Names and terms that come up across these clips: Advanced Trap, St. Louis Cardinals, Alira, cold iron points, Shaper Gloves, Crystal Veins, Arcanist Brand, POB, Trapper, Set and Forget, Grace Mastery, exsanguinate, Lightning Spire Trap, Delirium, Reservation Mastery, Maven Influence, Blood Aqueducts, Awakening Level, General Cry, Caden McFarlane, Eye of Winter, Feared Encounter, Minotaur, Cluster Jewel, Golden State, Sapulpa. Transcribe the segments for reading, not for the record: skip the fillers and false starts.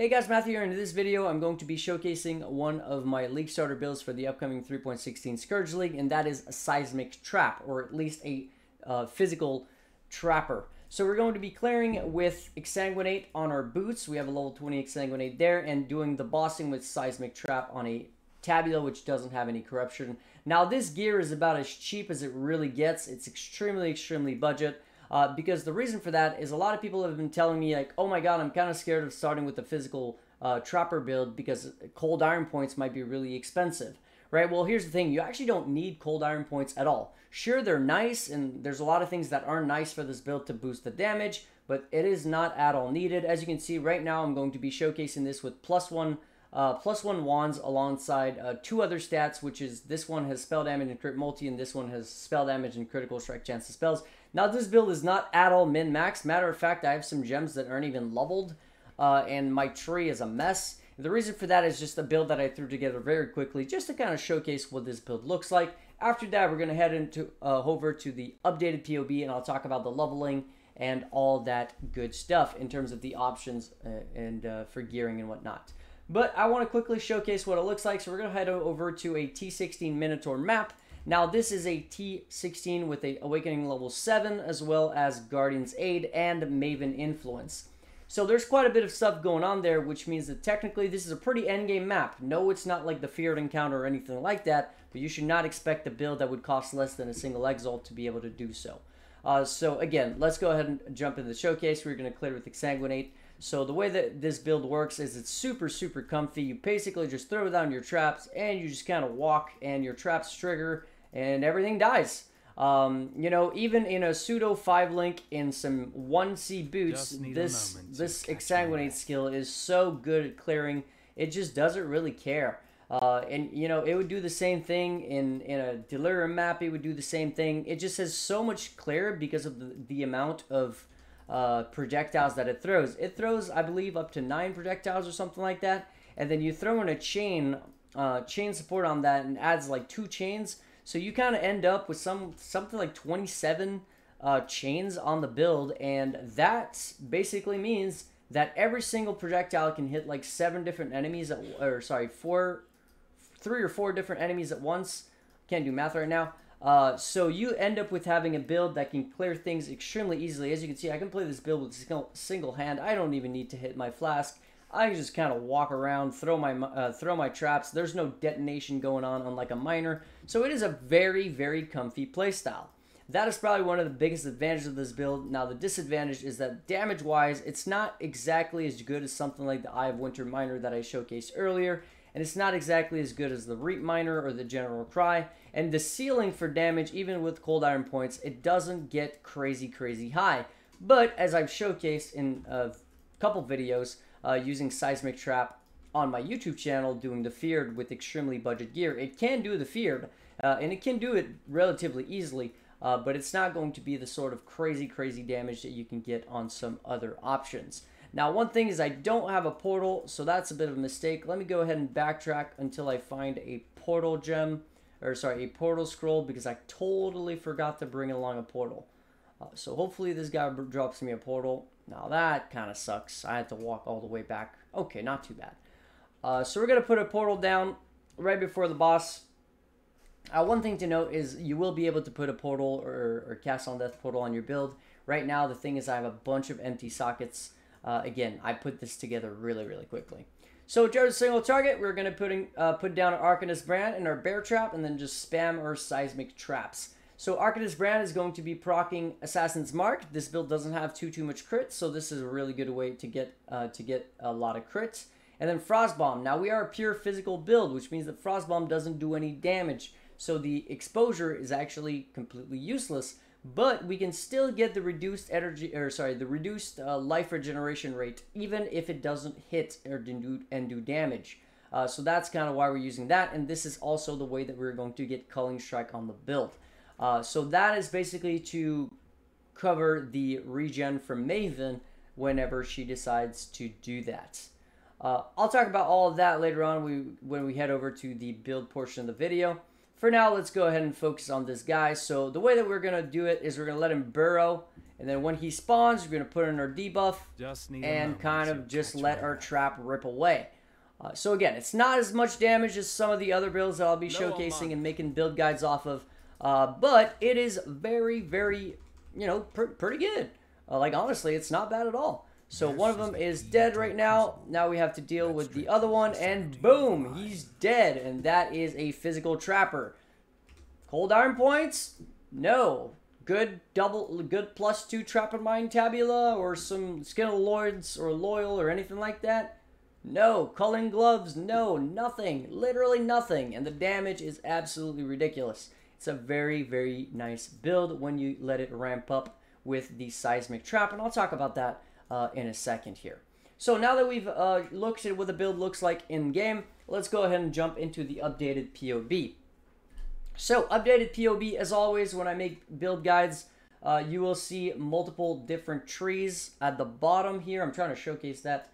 Hey guys, Matthew here, and in this video I'm going to be showcasing one of my League Starter builds for the upcoming 3.16 Scourge League, and that is a seismic trap, or at least a physical trapper. So we're going to be clearing with exsanguinate on our boots. We have a level 20 exsanguinate there, and doing the bossing with seismic trap on a tabula, which doesn't have any corruption. Now this gear is about as cheap as it really gets. It's extremely budget. Because the reason for that is a lot of people have been telling me, like, oh my god, I'm kind of scared of starting with the physical trapper build because cold iron points might be really expensive, right? Well, here's the thing. You actually don't need cold iron points at all. Sure, they're nice, and there's a lot of things that are nice for this build to boost the damage, but it is not at all needed. As you can see right now, I'm going to be showcasing this with plus one wands alongside two other stats, which is this one has spell damage and crit multi, and this one has spell damage and critical strike chance to spells. Now this build is not at all min-max. Matter of fact, I have some gems that aren't even leveled, and my tree is a mess. The reason for that is just a build that I threw together very quickly, just to kind of showcase what this build looks like. After that, we're going to head into over to the updated POB, and I'll talk about the leveling and all that good stuff in terms of the options for gearing and whatnot. But I want to quickly showcase what it looks like, so we're going to head over to a T16 Minotaur map. Now this is a T16 with a Awakening Level 7, as well as Guardian's Aid and Maven Influence. So there's quite a bit of stuff going on there, which means that technically this is a pretty endgame map. No, it's not like the Feared Encounter or anything like that, but you should not expect a build that would cost less than a single Exalt to be able to do so. So again, let's go ahead and jump into the showcase. We're going to clear with exsanguinate. So the way that this build works is it's super comfy. You basically just throw down your traps and you just kind of walk, and your traps trigger and everything dies. You know, even in a pseudo 5-link in some 1C boots, this exsanguinate skill is so good at clearing. It just doesn't really care. And, you know, it would do the same thing in a Delirium map. It would do the same thing. It just has so much clear because of the amount of projectiles that it throws. It throws, I believe, up to 9 projectiles or something like that, and then you throw in a chain support on that and adds like 2 chains, so you kind of end up with something like 27 chains on the build, and that basically means that every single projectile can hit like 7 different enemies at, or sorry, 3 or 4 different enemies at once. Can't do math right now. So you end up with having a build that can clear things extremely easily. As you can see, I can play this build with single hand. I don't even need to hit my flask. I can just kind of walk around, throw my traps. There's no detonation going on, unlike a miner. So it is a very comfy playstyle. That is probably one of the biggest advantages of this build. Now the disadvantage is that damage-wise, it's not exactly as good as something like the Eye of Winter miner that I showcased earlier. And it's not exactly as good as the Reap Miner or the General Cry. And the ceiling for damage, even with cold iron points, it doesn't get crazy high. But as I've showcased in a couple videos using seismic trap on my YouTube channel, doing the feared with extremely budget gear, it can do the feared, and it can do it relatively easily, but it's not going to be the sort of crazy damage that you can get on some other options. Now, one thing is I don't have a portal, so that's a bit of a mistake. Let me go ahead and backtrack until I find a portal gem, or sorry, a portal scroll, because I totally forgot to bring along a portal. So hopefully this guy drops me a portal. Now that kind of sucks. I had to walk all the way back. Okay, not too bad. So we're going to put a portal down right before the boss. One thing to note is you will be able to put a portal or cast on death portal on your build. Right now, the thing is I have a bunch of empty sockets. Again, I put this together really quickly. So just a single target, we're going to put down our Arcanist Brand and our Bear Trap, and then just spam our Seismic Traps. So Arcanist Brand is going to be proccing Assassin's Mark. This build doesn't have too much crit, so this is a really good way to get a lot of crits. And then Frost Bomb. Now we are a pure physical build, which means that Frost Bomb doesn't do any damage. So the exposure is actually completely useless. But we can still get the reduced energy, or sorry, the reduced life regeneration rate, even if it doesn't hit or do damage. So that's kind of why we're using that, and this is also the way that we're going to get Culling Strike on the build. So that is basically to cover the regen from Maven whenever she decides to do that. I'll talk about all of that later on when we head over to the build portion of the video. for now, let's go ahead and focus on this guy. So the way that we're going to do it is we're going to let him burrow. And then when he spawns, we're going to put in our debuff and kind of just let our trap rip away. So again, it's not as much damage as some of the other builds that I'll be showcasing and making build guides off of. But it is very, very, you know, pretty good. Like, honestly, it's not bad at all. So one of them is dead right now. Now we have to deal with the other one, and boom, he's dead. And that is a physical trapper. Cold iron points? No. Good plus two trap and mine tabula or some Skin of Lords or Loyal or anything like that? No. Culling gloves? No. Nothing. Literally nothing. And the damage is absolutely ridiculous. It's a very, very nice build when you let it ramp up with the seismic trap, and I'll talk about that in a second here. So now that we've looked at what the build looks like in game, let's go ahead and jump into the updated POB. So updated POB, as always, when I make build guides, you will see multiple different trees at the bottom here. I'm trying to showcase that.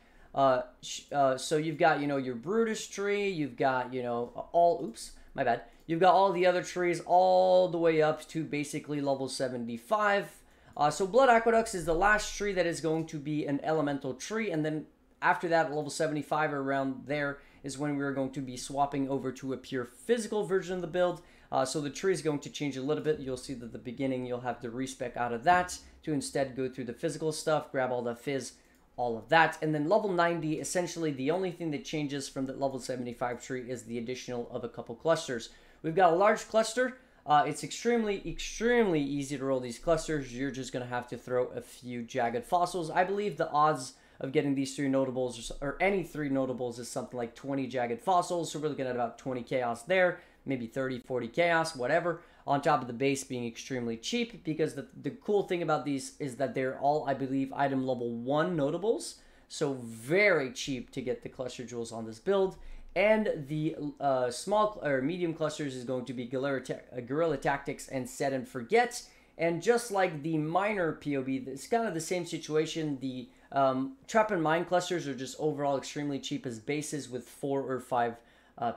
So you've got, you know, your Brutus tree, you've got, you know, all, oops, my bad. You've got all the other trees all the way up to basically level 75. So Blood Aqueducts is the last tree that is going to be an elemental tree, and then after that, level 75 or around there is when we're going to be swapping over to a pure physical version of the build. So the tree is going to change a little bit. You'll see that at the beginning you'll have to respec out of that to instead go through the physical stuff, grab all the fizz, all of that. And then level 90, essentially the only thing that changes from the level 75 tree is the additional of a couple clusters. We've got a large cluster. It's extremely easy to roll these clusters. You're just going to have to throw a few jagged fossils. I believe the odds of getting these three notables or any three notables is something like 20 jagged fossils. So we're looking at about 20 chaos there, maybe 30, 40 chaos, whatever. On top of the base being extremely cheap, because the cool thing about these is that they're all, I believe, item level 1 notables. So very cheap to get the cluster jewels on this build. And the small or medium clusters is going to be Guerrilla Tactics and Set and Forget. And just like the minor POB, it's kind of the same situation. The Trap and Mine clusters are just overall extremely cheap as bases with 4 or 5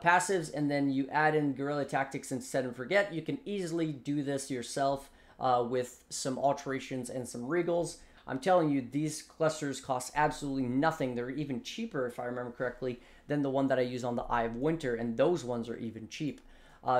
passives. And then you add in Guerrilla Tactics and Set and Forget. You can easily do this yourself with some alterations and some regals. I'm telling you, these clusters cost absolutely nothing. They're even cheaper, if I remember correctly, than the one that I use on the Eye of Winter, and those ones are even cheap.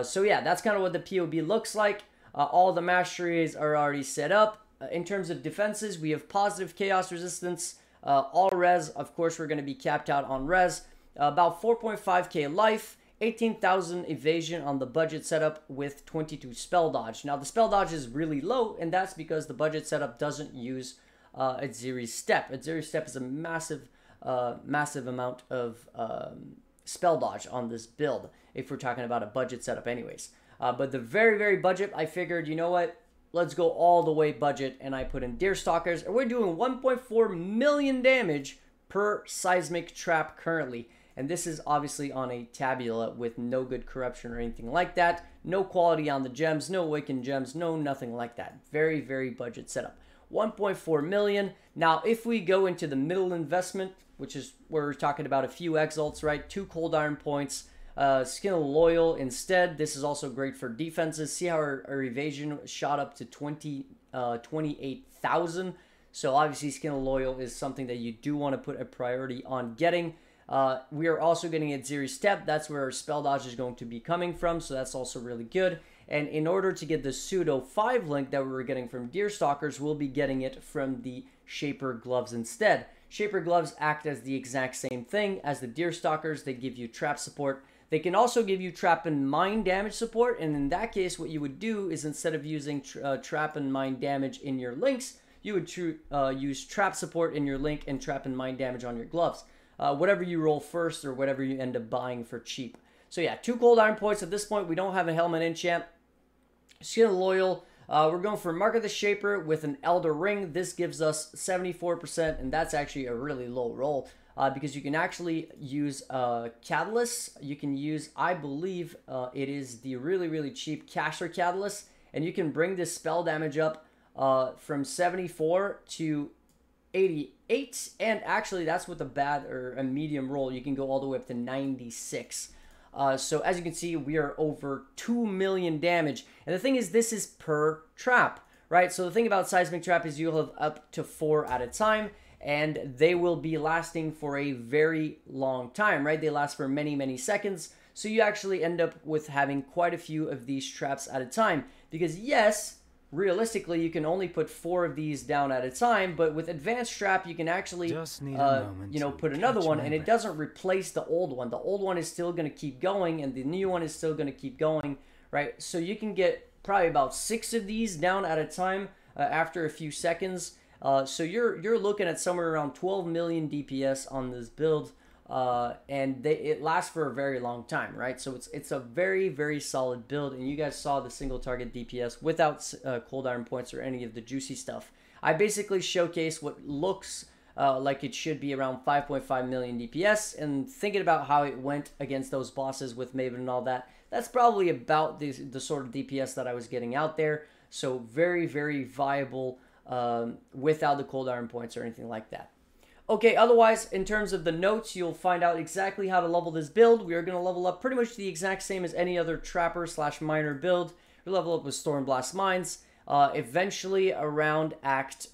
So yeah, that's kind of what the POB looks like. All the masteries are already set up. In terms of defenses, we have positive chaos resistance, all res. Of course, we're going to be capped out on res. About 4.5k life, 18,000 evasion on the budget setup with 22 spell dodge. Now, the spell dodge is really low, and that's because the budget setup doesn't use Ziri's step. Ziri's step is a massive amount of spell dodge on this build, if we're talking about a budget setup anyways. But the very, very budget, I figured, you know what? Let's go all the way budget, and I put in Deerstalkers, and we're doing 1.4 million damage per seismic trap currently. And this is obviously on a tabula with no good corruption or anything like that. No quality on the gems, no awakened gems, no nothing like that. Very, very budget setup. 1.4 million. Now, if we go into the middle investment, which is where we're talking about a few exalts, right? 2 cold iron points, Skin of Loyal instead. This is also great for defenses. See how our evasion shot up to 28,000. So obviously Skin of Loyal is something that you do want to put a priority on getting. We are also getting a Ziri's step. That's where our spell dodge is going to be coming from. So that's also really good. And in order to get the pseudo 5 link that we were getting from Deerstalkers, we'll be getting it from the Shaper gloves instead. Shaper gloves act as the exact same thing as the Deerstalkers. They give you trap support. They can also give you trap and mine damage support. And in that case, what you would do is instead of using trap and mine damage in your links, you would use trap support in your link and trap and mine damage on your gloves. Whatever you roll first or whatever you end up buying for cheap. So yeah, 2 cold iron points. At this point, we don't have a helmet enchant. Skin of Loyal, we're going for Mark of the Shaper with an Elder Ring. This gives us 74%, and that's actually a really low roll because you can actually use Catalyst. You can use, I believe, it is the really, really cheap Casher Catalyst, and you can bring this spell damage up from 74 to 88, and actually that's with a medium roll. You can go all the way up to 96. So as you can see, we are over 2 million damage. And the thing is, this is per trap, right? So the thing about Seismic Trap is you'll have up to 4 at a time, and they will be lasting for a very long time, right? They last for many, many seconds. So you actually end up with having quite a few of these traps at a time. Because yes, realistically, you can only put 4 of these down at a time, but with Advanced Trap, you can actually, you know, put another one, and it doesn't replace the old one. The old one is still going to keep going, and the new one is still going to keep going, right? So you can get probably about 6 of these down at a time after a few seconds. So you're looking at somewhere around 12 million DPS on this build, and it lasts for a very long time, right? So it's a very, very solid build, and you guys saw the single target DPS without cold iron points or any of the juicy stuff. I basically showcase what looks like it should be around 5.5 million DPS, and thinking about how it went against those bosses with Maven and all that, that's probably about the sort of DPS that I was getting out there. So very, very viable without the cold iron points or anything like that. Okay, otherwise, in terms of the notes, you'll find out exactly how to level this build. We are going to level up pretty much the exact same as any other trapper slash miner build. We'll level up with Stormblast Mines. Eventually, around Act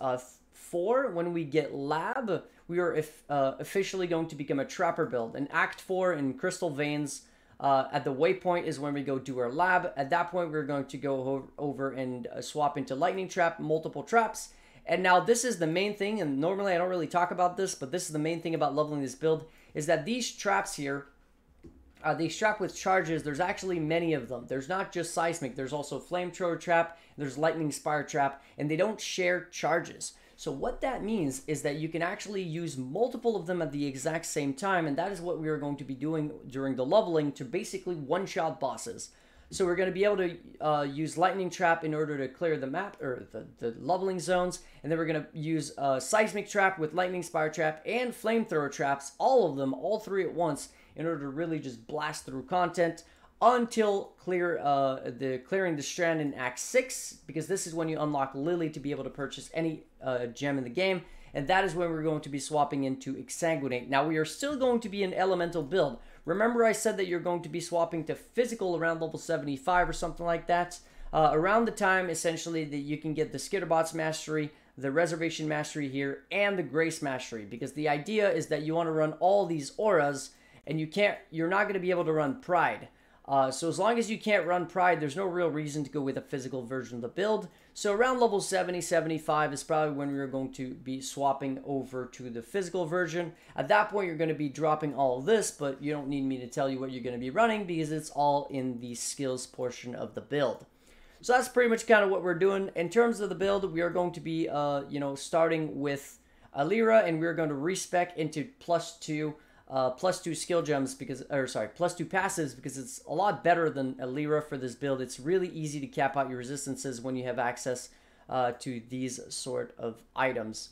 4, when we get Lab, we are officially going to become a trapper build. In Act 4, in Crystal Veins, at the waypoint is when we go do our Lab. At that point, we're going to go over and swap into Lightning Trap, multiple traps. And now this is the main thing, and normally I don't really talk about this, but this is the main thing about leveling this build, is that these traps here, these trap with charges, there's actually many of them. There's not just Seismic, there's also Flamethrower Trap, there's Lightning Spire Trap, and they don't share charges. So what that means is that you can actually use multiple of them at the exact same time, and that is what we are going to be doing during the leveling to basically one-shot bosses. So we're going to be able to use Lightning Trap in order to clear the map, or the leveling zones. And then we're going to use Seismic Trap with Lightning Spire Trap and Flamethrower Traps, all of them, all 3 at once, in order to really just blast through content until clearing the Strand in Act 6. Because this is when you unlock Lily to be able to purchase any gem in the game. And that is when we're going to be swapping into Exsanguinate. Now we are still going to be an elemental build. Remember I said that you're going to be swapping to physical around level 75 or something like that. Around the time, essentially, that you can get the Skitterbot's Mastery, the Reservation Mastery here, and the Grace Mastery. Because the idea is that you want to run all these auras, and you're not going to be able to run Pride. So as long as you can't run Pride, there's no real reason to go with a physical version of the build. So around level 70, 75 is probably when we're going to be swapping over to the physical version. At that point, you're going to be dropping all of this, but you don't need me to tell you what you're going to be running because it's all in the skills portion of the build. So that's pretty much kind of what we're doing. In terms of the build, we are going to be, you know, starting with Alira, and we're going to respec into plus two skill gems because, or sorry, +2 passives, because it's a lot better than Alira for this build. It's really easy to cap out your resistances when you have access to these sort of items.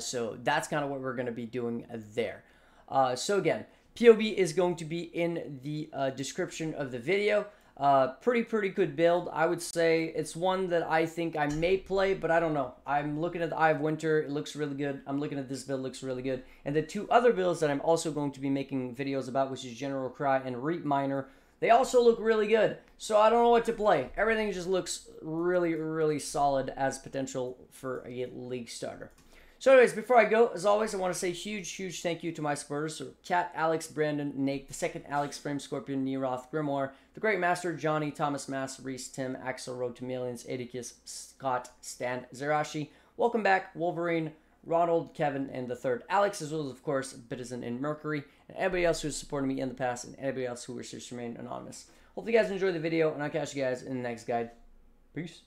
So that's kind of what we're going to be doing there. So again, POB is going to be in the description of the video. Pretty good build. I would say it's one that I think I may play, but I don't know. I'm looking at the Eye of Winter. It looks really good. I'm looking at this build. It looks really good. And the 2 other builds that I'm also going to be making videos about, which is General Cry and Reap Miner, they also look really good. So I don't know what to play. Everything just looks really, really solid as potential for a league starter. So anyways, before I go, as always, I want to say huge thank you to my supporters. So Cat, Alex, Brandon, Nate, the Second Alex, Frame Scorpion, Neroth, Grimoire, The Great Master, Johnny, Thomas Mass, Reese, Tim, Axel, Road to Millions, Atticus, Scott, Stan, Zerashi, Welcome Back, Wolverine, Ronald, Kevin, and the Third Alex, as well as, of course, Bitizen and Mercury, and everybody else who's supported me in the past, and everybody else who wishes to remain anonymous. Hope you guys enjoyed the video, and I'll catch you guys in the next guide. Peace.